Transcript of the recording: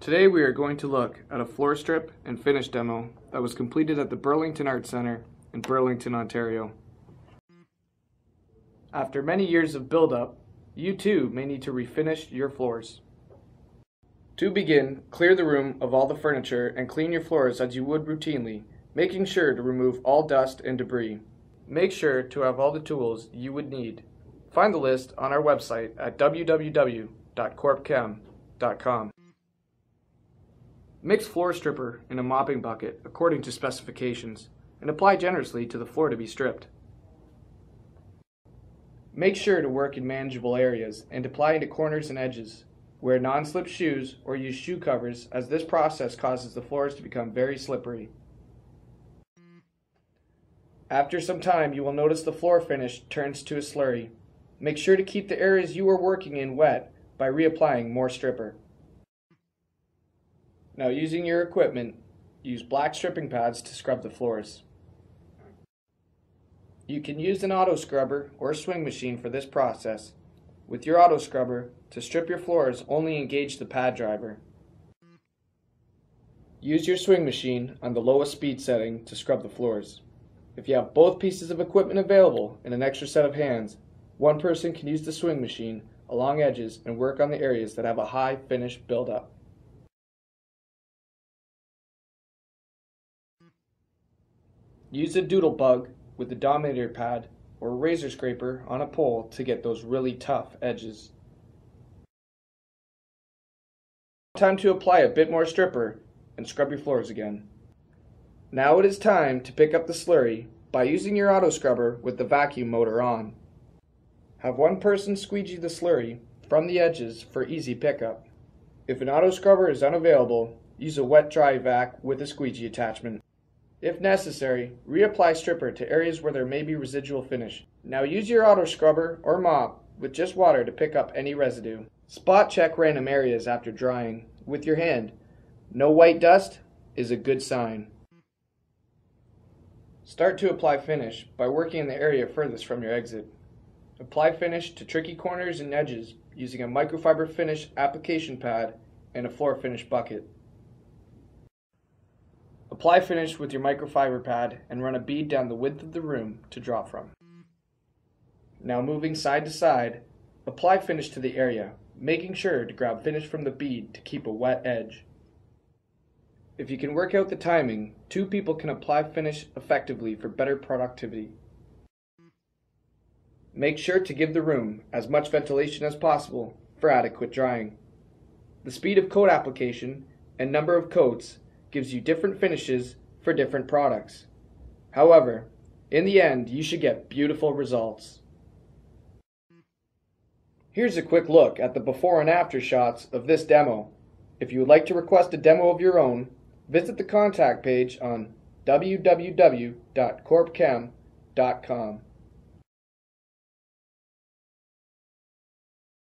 Today we are going to look at a floor strip and finish demo that was completed at the Burlington Art Center in Burlington, Ontario. After many years of build-up, you too may need to refinish your floors. To begin, clear the room of all the furniture and clean your floors as you would routinely, making sure to remove all dust and debris. Make sure to have all the tools you would need. Find the list on our website at www.corpchem.com. Mix floor stripper in a mopping bucket according to specifications and apply generously to the floor to be stripped. Make sure to work in manageable areas and apply into corners and edges. Wear non-slip shoes or use shoe covers, as this process causes the floors to become very slippery. After some time, you will notice the floor finish turns to a slurry. Make sure to keep the areas you are working in wet by reapplying more stripper. Now, using your equipment, use black stripping pads to scrub the floors. You can use an auto scrubber or swing machine for this process. With your auto scrubber, to strip your floors, only engage the pad driver. Use your swing machine on the lowest speed setting to scrub the floors. If you have both pieces of equipment available and an extra set of hands, one person can use the swing machine along edges and work on the areas that have a high finish buildup. Use a doodle bug with the dominator pad or a razor scraper on a pole to get those really tough edges. Time to apply a bit more stripper and scrub your floors again. Now it is time to pick up the slurry by using your auto scrubber with the vacuum motor on. Have one person squeegee the slurry from the edges for easy pickup. If an auto scrubber is unavailable, use a wet-dry vac with a squeegee attachment. If necessary, reapply stripper to areas where there may be residual finish. Now use your auto scrubber or mop with just water to pick up any residue. Spot check random areas after drying with your hand. No white dust is a good sign. Start to apply finish by working in the area furthest from your exit. Apply finish to tricky corners and edges using a microfiber finish application pad and a floor finish bucket. Apply finish with your microfiber pad and run a bead down the width of the room to draw from. Now moving side to side, apply finish to the area, making sure to grab finish from the bead to keep a wet edge. If you can work out the timing, two people can apply finish effectively for better productivity. Make sure to give the room as much ventilation as possible for adequate drying. The speed of coat application and number of coats gives you different finishes for different products. However, in the end, you should get beautiful results. Here's a quick look at the before and after shots of this demo. If you would like to request a demo of your own, visit the contact page on www.corpchem.com.